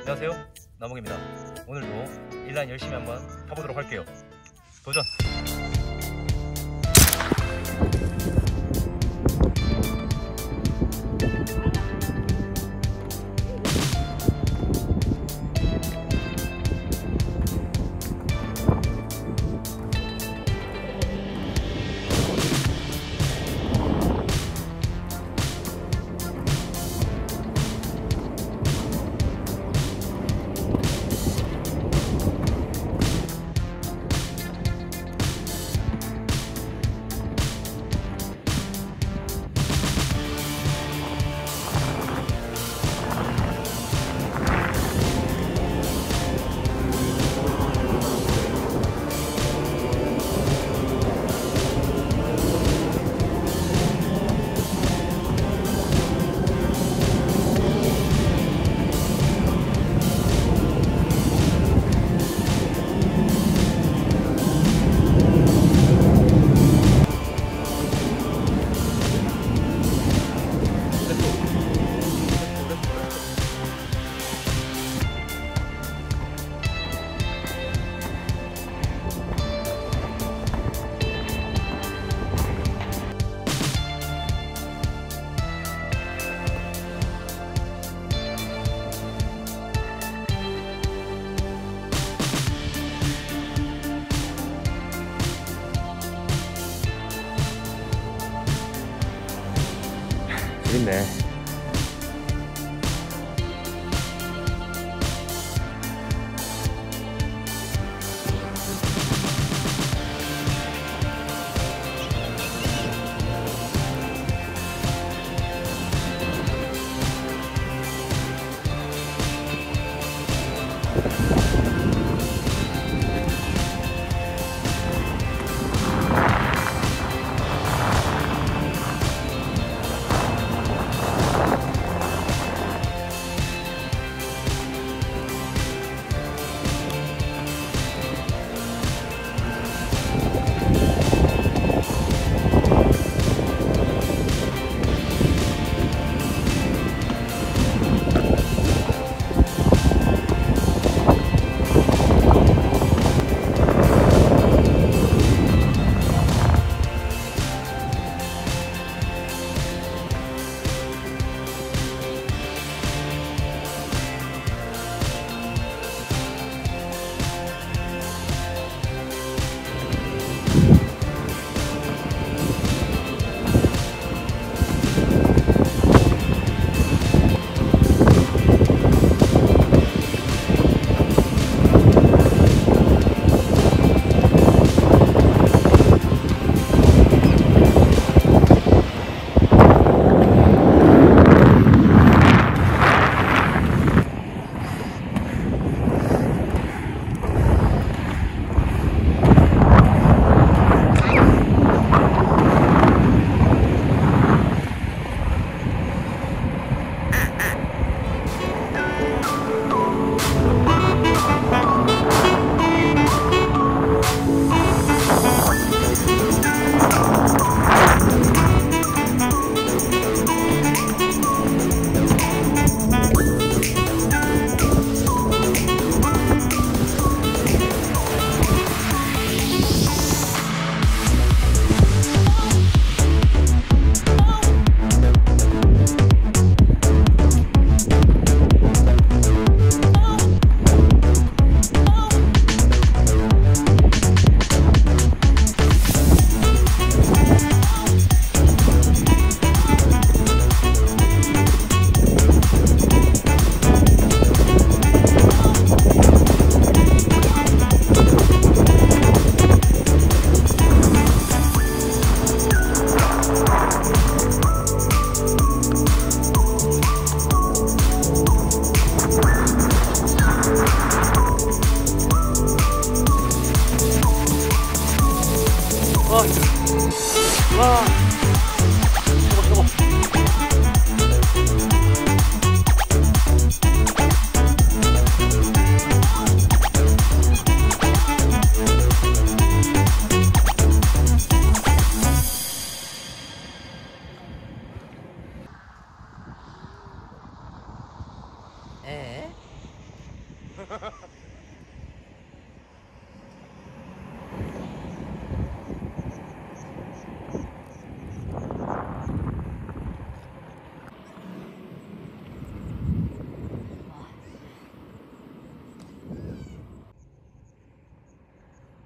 안녕하세요, 남욱입니다. 오늘도 일단 열심히 한번 타보도록 할게요. 도전! 재밌네. 예.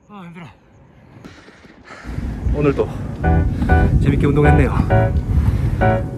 아, 힘들어. 오늘도 재밌게 운동했네요.